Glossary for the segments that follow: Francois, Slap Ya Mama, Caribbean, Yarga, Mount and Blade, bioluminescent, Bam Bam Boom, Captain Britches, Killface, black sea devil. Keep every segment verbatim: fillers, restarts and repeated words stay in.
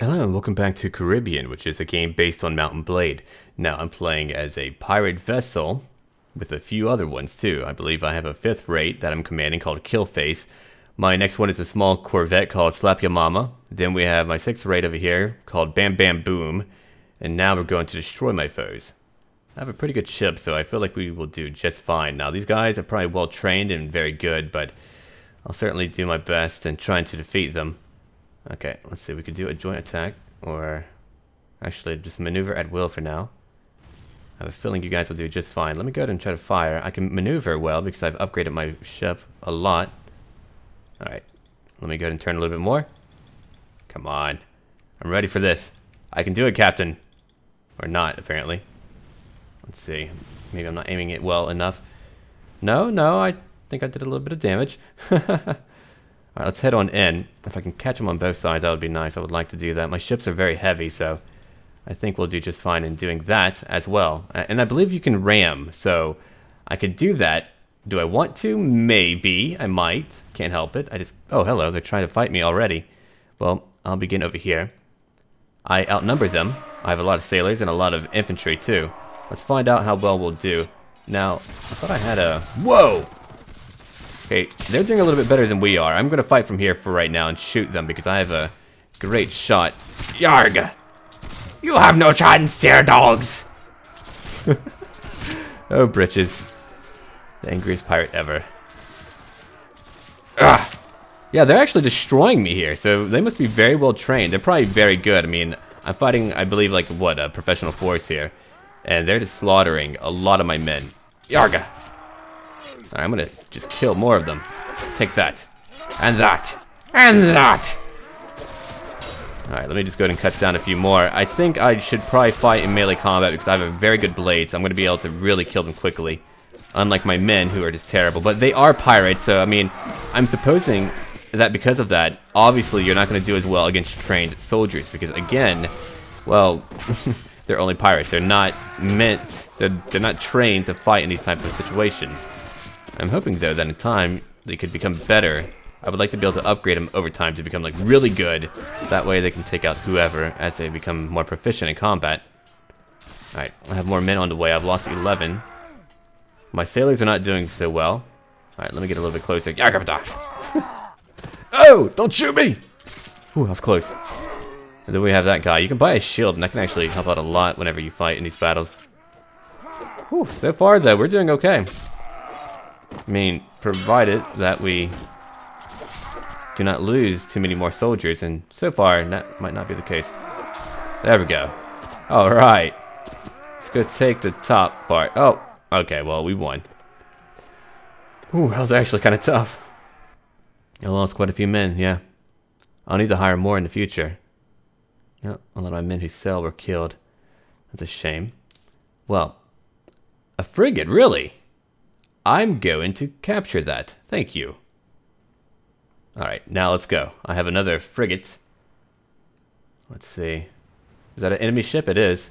Hello and welcome back to Caribbean, which is a game based on Mount and Blade. Now I'm playing as a pirate vessel with a few other ones too. I believe I have a fifth rate that I'm commanding called Killface. My next one is a small corvette called Slap Ya Mama. Then we have my sixth rate over here called Bam Bam Boom. And now we're going to destroy my foes. I have a pretty good ship, so I feel like we will do just fine. Now these guys are probably well trained and very good, but I'll certainly do my best in trying to defeat them. Okay, let's see, we could do a joint attack, or actually just maneuver at will for now. I have a feeling you guys will do just fine. Let me go ahead and try to fire. I can maneuver well because I've upgraded my ship a lot. Alright, let me go ahead and turn a little bit more. Come on, I'm ready for this. I can do it, Captain. Or not, apparently. Let's see, maybe I'm not aiming it well enough. No, no, I think I did a little bit of damage. Alright, let's head on in. If I can catch them on both sides, that would be nice. I would like to do that. My ships are very heavy, so I think we'll do just fine in doing that as well. And I believe you can ram, so I could do that. Do I want to? Maybe. I might. Can't help it. I just... Oh, hello. They're trying to fight me already. Well, I'll begin over here. I outnumber them. I have a lot of sailors and a lot of infantry, too. Let's find out how well we'll do. Now, I thought I had a... Whoa! Okay, they're doing a little bit better than we are. I'm going to fight from here for right now and shoot them because I have a great shot. Yarg! You have no chance here, dogs! Oh, Britches. The angriest pirate ever. Ugh. Yeah, they're actually destroying me here, so they must be very well trained. They're probably very good. I mean, I'm fighting, I believe, like, what, a professional force here. And they're just slaughtering a lot of my men. Yarga! Alright, I'm gonna just kill more of them. Take that. And that. And that! Alright, let me just go ahead and cut down a few more. I think I should probably fight in melee combat because I have a very good blade, so I'm gonna be able to really kill them quickly. Unlike my men, who are just terrible. But they are pirates, so I mean, I'm supposing that because of that, obviously you're not gonna do as well against trained soldiers because, again, well, they're only pirates. They're not meant, they're, they're not trained to fight in these types of situations. I'm hoping, though, that in time, they could become better. I would like to be able to upgrade them over time to become, like, really good. That way they can take out whoever as they become more proficient in combat. Alright, I have more men on the way. I've lost eleven. My sailors are not doing so well. Alright, let me get a little bit closer. Oh! Don't shoot me! Ooh, that was close. And then we have that guy. You can buy a shield, and that can actually help out a lot whenever you fight in these battles. Ooh, so far, though, we're doing okay. I mean, provided that we do not lose too many more soldiers, and so far that might not be the case. There we go. Alright. Let's go take the top part. Oh, okay, well, we won. Ooh, that was actually kind of tough. I lost quite a few men, yeah. I'll need to hire more in the future. Yep, a lot of my men who sail were killed. That's a shame. Well, a frigate, really? I'm going to capture that. Thank you. Alright, now let's go. I have another frigate. Let's see. Is that an enemy ship? It is.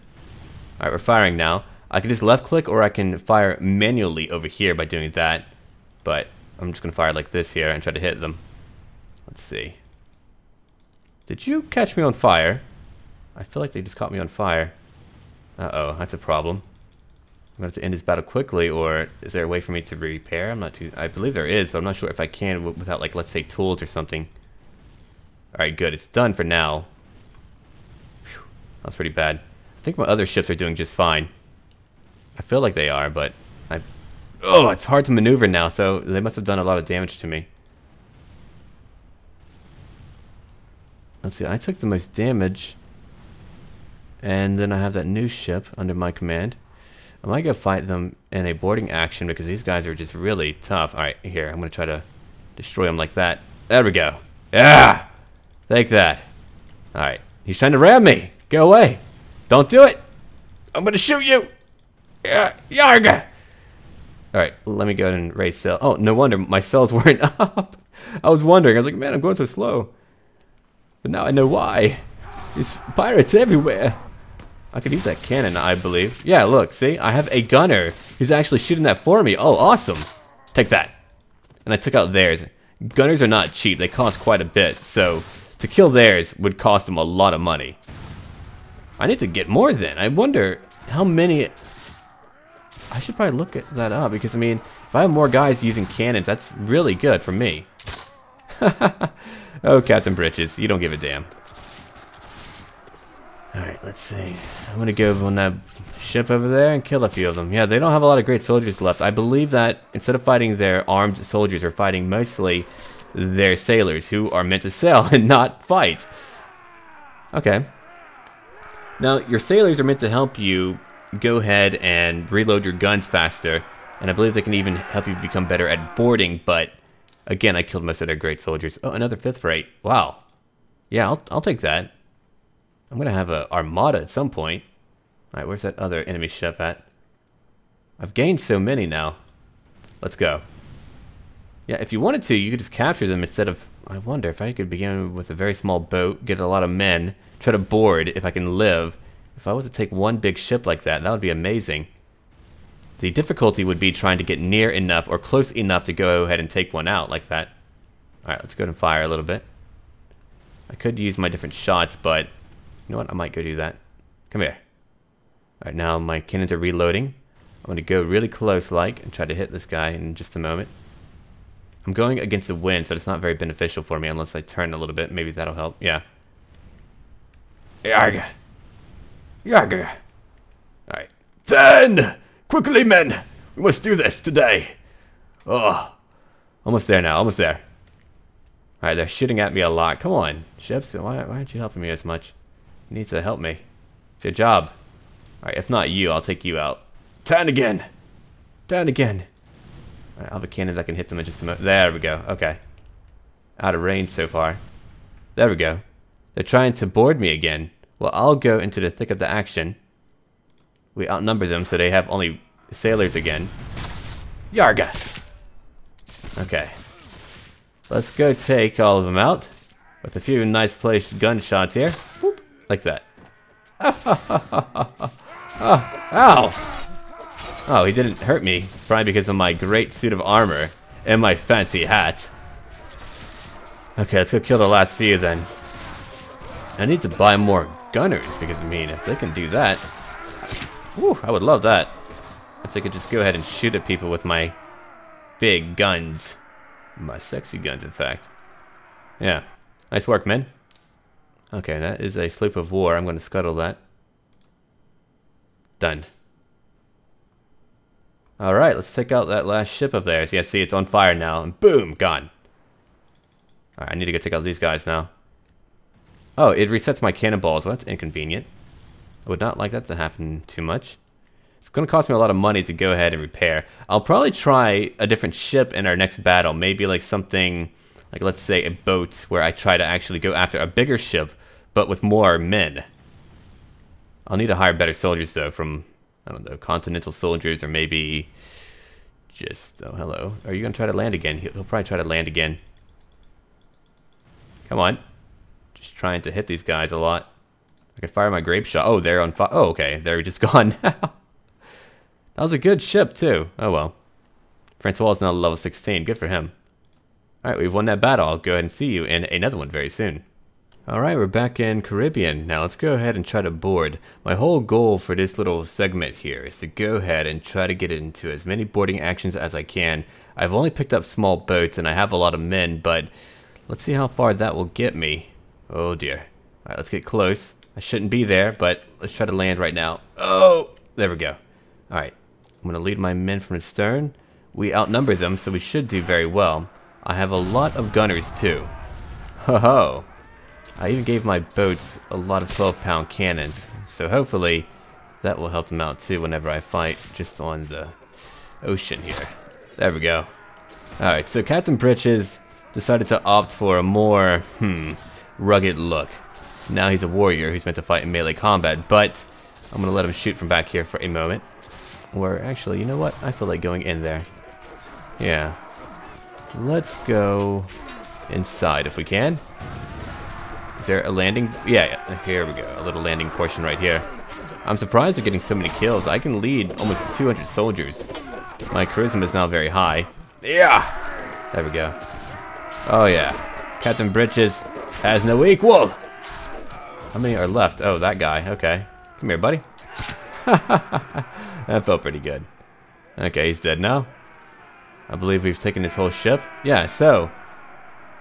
Alright, we're firing now. I can just left click or I can fire manually over here by doing that. But I'm just going to fire like this here and try to hit them. Let's see. Did you catch me on fire? I feel like they just caught me on fire. Uh-oh, that's a problem. I'm going to have to end this battle quickly, or is there a way for me to repair? I'm not too... I believe there is, but I'm not sure if I can without, like, let's say tools or something. Alright, good. It's done for now. Whew, that was pretty bad. I think my other ships are doing just fine. I feel like they are, but... I... Oh, it's hard to maneuver now, so they must have done a lot of damage to me. Let's see, I took the most damage. And then I have that new ship under my command. I might go fight them in a boarding action because these guys are just really tough. Alright, here, I'm going to try to destroy them like that. There we go. Yeah! Take that. Alright, he's trying to ram me. Go away. Don't do it. I'm going to shoot you. Yeah, yarga. Alright, let me go ahead and raise sail. Oh, no wonder my sails weren't up. I was wondering. I was like, man, I'm going so slow. But now I know why. There's pirates everywhere. I could use that cannon, I believe. Yeah, look, see? I have a gunner who's actually shooting that for me. Oh, awesome. Take that. And I took out theirs. Gunners are not cheap. They cost quite a bit, so To kill theirs would cost them a lot of money. I need to get more then. I wonder how many... I should probably look at that up, because, I mean, if I have more guys using cannons, that's really good for me. Oh, Captain Britches, you don't give a damn. Alright, let's see. I'm going to go on that ship over there and kill a few of them. Yeah, they don't have a lot of great soldiers left. I believe that instead of fighting their armed soldiers, they're fighting mostly their sailors, who are meant to sail and not fight. Okay. Now, your sailors are meant to help you go ahead and reload your guns faster, and I believe they can even help you become better at boarding, but again, I killed most of their great soldiers. Oh, another fifth rate. Wow. Yeah, I'll, I'll take that. I'm going to have an armada at some point. Alright, where's that other enemy ship at? I've gained so many now. Let's go. Yeah, if you wanted to, you could just capture them instead of... I wonder if I could begin with a very small boat, get a lot of men, try to board if I can live. If I was to take one big ship like that, that would be amazing. The difficulty would be trying to get near enough or close enough to go ahead and take one out like that. Alright, let's go ahead and fire a little bit. I could use my different shots, but... You know what? I might go do that. Come here. Alright, now my cannons are reloading. I'm going to go really close-like and try to hit this guy in just a moment. I'm going against the wind, so it's not very beneficial for me unless I turn a little bit. Maybe that'll help. Yeah. Yarga. Yarga. Alright. Ten! Quickly, men! We must do this today! Oh. Almost there now. Almost there. Alright, they're shooting at me a lot. Come on, ships. Why, why aren't you helping me as much? You need to help me. It's your job. Alright, if not you, I'll take you out. Down again! Down again! Alright, I'll have a cannon that can hit them in just a moment. There we go, okay. Out of range so far. There we go. They're trying to board me again. Well, I'll go into the thick of the action. We outnumber them, so they have only sailors again. Yarga! Okay. Let's go take all of them out. With a few nice placed gunshots here. Whoop. Like that. Oh, ow! Oh, he didn't hurt me. Probably because of my great suit of armor and my fancy hat. Okay, let's go kill the last few then. I need to buy more gunners because, I mean, if they can do that... Whew, I would love that. If they could just go ahead and shoot at people with my big guns. My sexy guns, in fact. Yeah. Nice work, men. Okay, that is a sloop of war. I'm going to scuttle that. Done. Alright, let's take out that last ship of theirs. Yeah, see, it's on fire now. And boom, gone. Alright, I need to go take out these guys now. Oh, it resets my cannonballs. Well, that's inconvenient. I would not like that to happen too much. It's going to cost me a lot of money to go ahead and repair. I'll probably try a different ship in our next battle. Maybe like something... Like, let's say a boat where I try to actually go after a bigger ship, but with more men. I'll need to hire better soldiers, though, from, I don't know, continental soldiers, or maybe just, oh, hello. Are you going to try to land again? He'll, he'll probably try to land again. Come on. Just trying to hit these guys a lot. I can fire my grape shot. Oh, they're on fire. Oh, okay. They're just gone now. That was a good ship, too. Oh, well. Francois is now level sixteen. Good for him. Alright, we've won that battle. I'll go ahead and see you in another one very soon. Alright, we're back in Caribbean. Now let's go ahead and try to board. My whole goal for this little segment here is to go ahead and try to get into as many boarding actions as I can. I've only picked up small boats and I have a lot of men, but let's see how far that will get me. Oh dear. Alright, let's get close. I shouldn't be there, but let's try to land right now. Oh! There we go. Alright, I'm going to lead my men from the stern. We outnumber them, so we should do very well. I have a lot of gunners too. Ho ho! I even gave my boats a lot of twelve pound cannons, so hopefully that will help them out too whenever I fight just on the ocean here. There we go. Alright, so Captain Britches decided to opt for a more, hmm, rugged look. Now he's a warrior who's meant to fight in melee combat, but I'm gonna let him shoot from back here for a moment. Or actually, you know what? I feel like going in there. Yeah. Let's go inside if we can. Is there a landing? Yeah, yeah, here we go. A little landing portion right here. I'm surprised they're getting so many kills. I can lead almost two hundred soldiers. My charisma is now very high. Yeah! There we go. Oh yeah. Captain Britches, has no equal. How many are left? Oh, that guy. Okay. Come here, buddy. That felt pretty good. Okay, he's dead now. I believe we've taken his whole ship. Yeah, so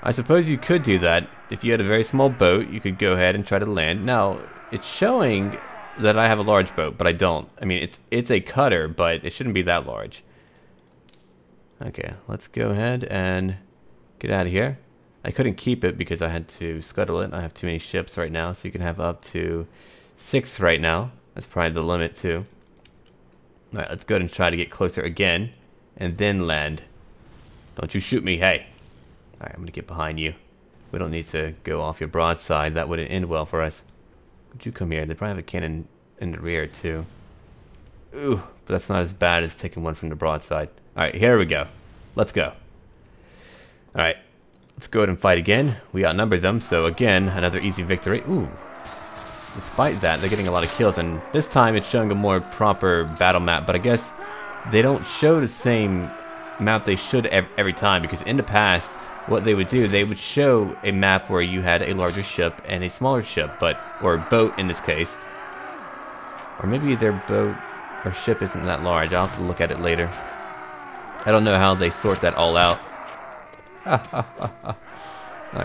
I suppose you could do that. If you had a very small boat, you could go ahead and try to land. Now, it's showing that I have a large boat, but I don't. I mean, it's it's a cutter, but it shouldn't be that large. Okay, let's go ahead and get out of here. I couldn't keep it because I had to scuttle it. I have too many ships right now, so you can have up to six right now. That's probably the limit, too. All right, let's go ahead and try to get closer again, and then land. Don't you shoot me, hey. All right, I'm going to get behind you. We don't need to go off your broadside. That wouldn't end well for us. Would you come here? They probably have a cannon in the rear, too. Ooh, but that's not as bad as taking one from the broadside. All right, here we go. Let's go. All right, let's go ahead and fight again. We outnumber them, so again, another easy victory. Ooh. Despite that, they're getting a lot of kills, and this time it's showing a more proper battle map, but I guess they don't show the same map they should ev every time, because in the past, what they would do, they would show a map where you had a larger ship and a smaller ship, but or boat in this case. Or maybe their boat or ship isn't that large. I'll have to look at it later. I don't know how they sort that all out. Alright,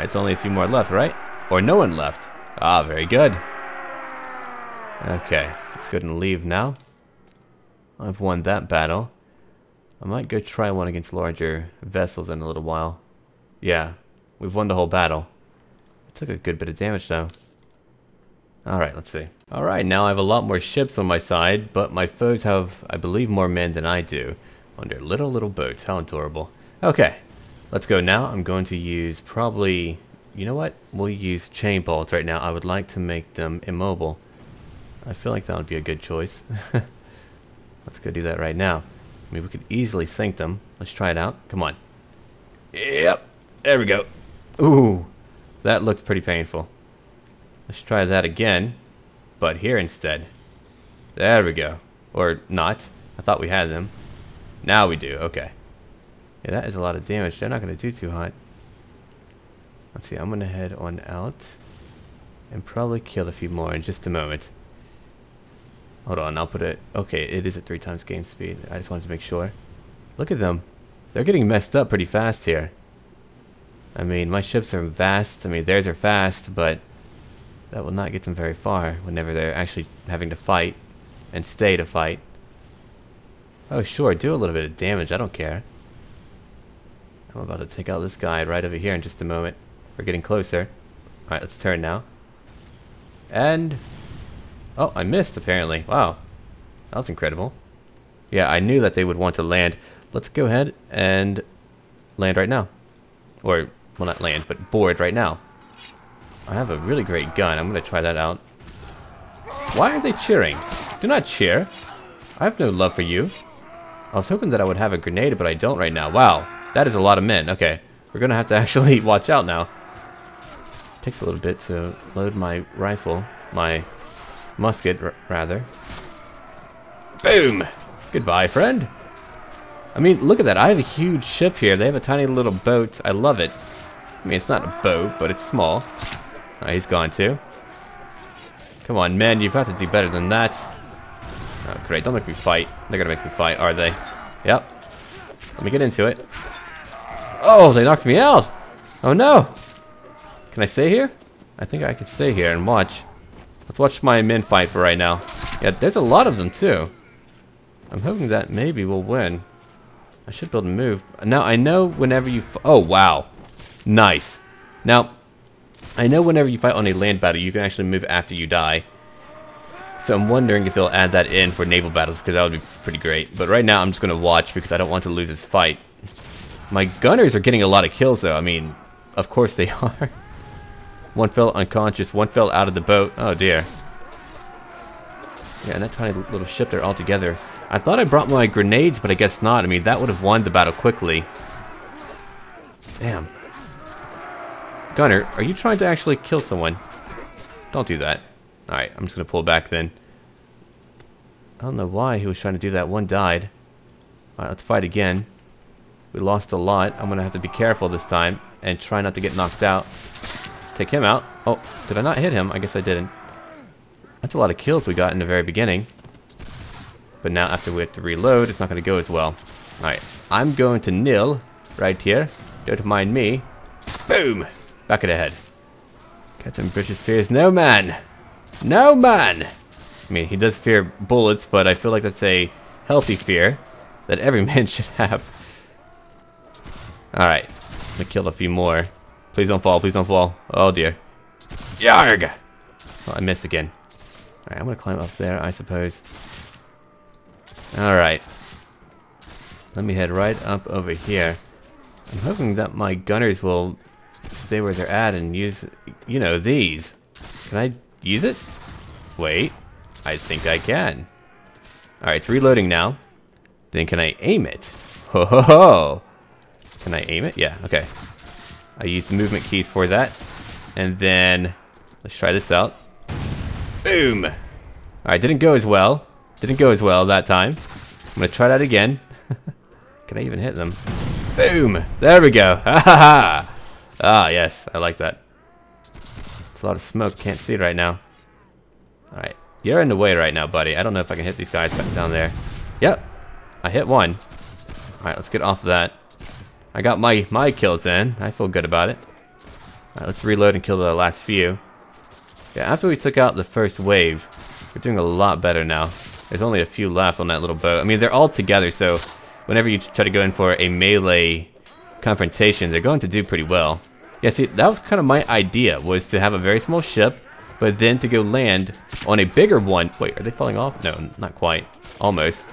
it's only a few more left, right? Or no one left. Ah, very good. Okay, let's go ahead and leave now. I've won that battle. I might go try one against larger vessels in a little while. Yeah, we've won the whole battle. It took a good bit of damage though. Alright, let's see. Alright, now I have a lot more ships on my side, but my foes have, I believe, more men than I do on their little, little boats. How adorable. Okay, let's go now. I'm going to use probably, you know what? We'll use chain balls right now. I would like to make them immobile. I feel like that would be a good choice. Let's go do that right now. I mean, we could easily sink them. Let's try it out. Come on. Yep. There we go. Ooh, that looks pretty painful. Let's try that again, but here instead. There we go. Or not. I thought we had them. Now we do. Okay. Yeah, that is a lot of damage. They're not going to do too hot. Let's see. I'm going to head on out and probably kill a few more in just a moment. Hold on. I'll put it. Okay, it is at three times game speed. I just wanted to make sure. Look at them. They're getting messed up pretty fast here. I mean, my ships are fast. I mean, theirs are fast, but that will not get them very far whenever they're actually having to fight and stay to fight. Oh, sure, do a little bit of damage. I don't care. I'm about to take out this guy right over here in just a moment. We're getting closer. All right, let's turn now. And... oh, I missed, apparently. Wow. That was incredible. Yeah, I knew that they would want to land. Let's go ahead and land right now. Or, well, not land, but board right now. I have a really great gun. I'm going to try that out. Why are they cheering? Do not cheer. I have no love for you. I was hoping that I would have a grenade, but I don't right now. Wow, that is a lot of men. Okay, we're going to have to actually watch out now. It takes a little bit to load my rifle. My musket, rather. Boom! Goodbye, friend. I mean, look at that. I have a huge ship here. They have a tiny little boat. I love it. I mean, it's not a boat, but it's small. Oh, he's gone too. Come on, man. You've got to do better than that. Oh, great. Don't make me fight. They're going to make me fight, are they? Yep. Let me get into it. Oh, they knocked me out. Oh, no. Can I stay here? I think I can stay here and watch. Let's watch my men fight for right now. Yeah, there's a lot of them, too. I'm hoping that maybe we'll win. I should be able to move. Now, I know whenever you... F oh, wow. Nice. Now, I know whenever you fight on a land battle, you can actually move after you die. So I'm wondering if they'll add that in for naval battles, because that would be pretty great. But right now, I'm just going to watch, because I don't want to lose this fight. My gunners are getting a lot of kills, though. I mean, of course they are. One fell unconscious. One fell out of the boat. Oh, dear. Yeah, and that tiny little ship there all together. I thought I brought my grenades, but I guess not. I mean, that would have won the battle quickly. Damn. Gunner, are you trying to actually kill someone? Don't do that. Alright, I'm just going to pull back then. I don't know why he was trying to do that. One died. Alright, let's fight again. We lost a lot. I'm going to have to be careful this time and try not to get knocked out. Take him out. Oh, did I not hit him? I guess I didn't. That's a lot of kills we got in the very beginning. But now after we have to reload, it's not going to go as well. Alright, I'm going to nil right here. Don't mind me. Boom! Back of the head. Captain Britches fears no man! No man! I mean, he does fear bullets, but I feel like that's a healthy fear that every man should have. Alright, I'm going to kill a few more. Please don't fall, please don't fall. Oh dear. Yarg! Oh, I missed again. Alright, I'm going to climb up there, I suppose. Alright. Let me head right up over here. I'm hoping that my gunners will stay where they're at and use, you know, these. Can I use it? Wait. I think I can. Alright, it's reloading now. Then can I aim it? Ho ho ho! Can I aim it? Yeah, okay. I use the movement keys for that. And then, let's try this out. Boom! Alright, didn't go as well. Didn't go as well that time. I'm gonna try that again. Can I even hit them? Boom! There we go! Ha ha ha! Ah, yes, I like that. It's a lot of smoke, can't see it right now. Alright, you're in the way right now, buddy. I don't know if I can hit these guys back down there. Yep, I hit one. Alright, let's get off of that. I got my, my kills in. I feel good about it. Alright, let's reload and kill the last few. Yeah, after we took out the first wave, we're doing a lot better now. There's only a few left on that little boat. I mean, they're all together, so whenever you try to go in for a melee confrontation, they're going to do pretty well. Yeah, see, that was kind of my idea, was to have a very small ship, but then to go land on a bigger one. Wait, are they falling off? No, not quite. Almost.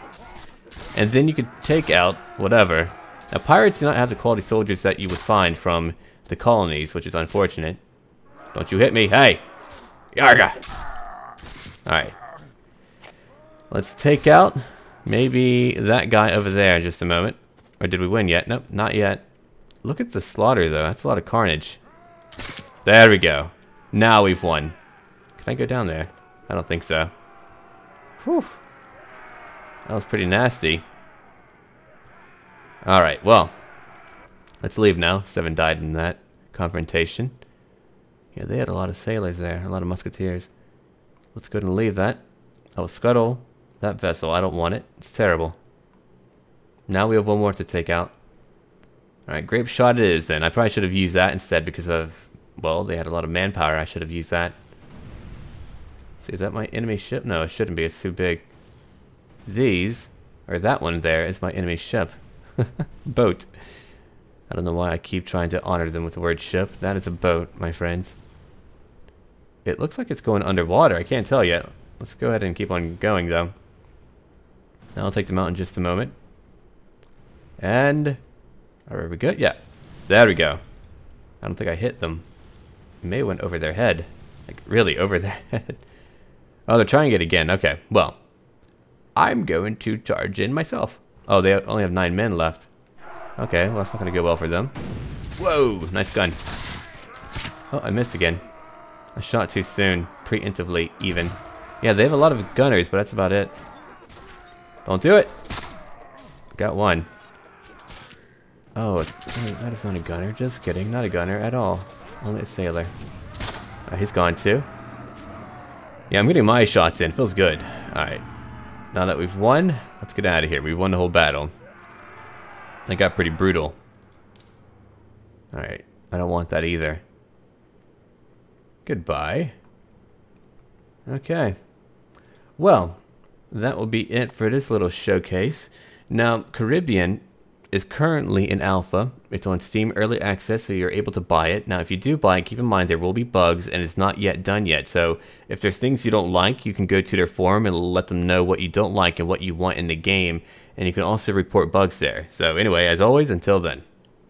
And then you could take out whatever. Now, pirates do not have the quality soldiers that you would find from the colonies, which is unfortunate. Don't you hit me. Hey! Yarga! Alright. Let's take out maybe that guy over there in just a moment. Or did we win yet? Nope, not yet. Look at the slaughter, though. That's a lot of carnage. There we go. Now we've won. Can I go down there? I don't think so. Whew. That was pretty nasty. Alright, well. Let's leave now. Seven died in that confrontation. Yeah, they had a lot of sailors there. A lot of musketeers. Let's go ahead and leave that. I will scuttle that vessel. I don't want it. It's terrible. Now we have one more to take out. Alright, grape shot it is then. I probably should have used that instead because of... Well, they had a lot of manpower. I should have used that. See, is that my enemy ship? No, it shouldn't be. It's too big. These, or that one there, is my enemy ship. Boat. I don't know why I keep trying to honor them with the word ship. That is a boat, my friends. It looks like it's going underwater. I can't tell yet. Let's go ahead and keep on going, though. I'll take them out in just a moment. And... Are we good? Yeah. There we go. I don't think I hit them. It may have went over their head. Like, really, over their head. Oh, they're trying it again. Okay, well. I'm going to charge in myself. Oh, they only have nine men left. Okay, well, that's not going to go well for them. Whoa, nice gun. Oh, I missed again. I shot too soon. Preemptively, even. Yeah, they have a lot of gunners, but that's about it. Don't do it! Got one. Oh, that is not a gunner. Just kidding. Not a gunner at all. Only a sailor. Right, he's gone too. Yeah, I'm getting my shots in. Feels good. Alright. Now that we've won, let's get out of here. We've won the whole battle. That got pretty brutal. Alright. I don't want that either. Goodbye. Okay. Well, that will be it for this little showcase. Now, Caribbean is currently in alpha. It's on Steam Early Access, so you're able to buy it. Now, if you do buy it, keep in mind there will be bugs, and it's not yet done yet. So, if there's things you don't like, you can go to their forum and let them know what you don't like and what you want in the game. And you can also report bugs there. So, anyway, as always, until then.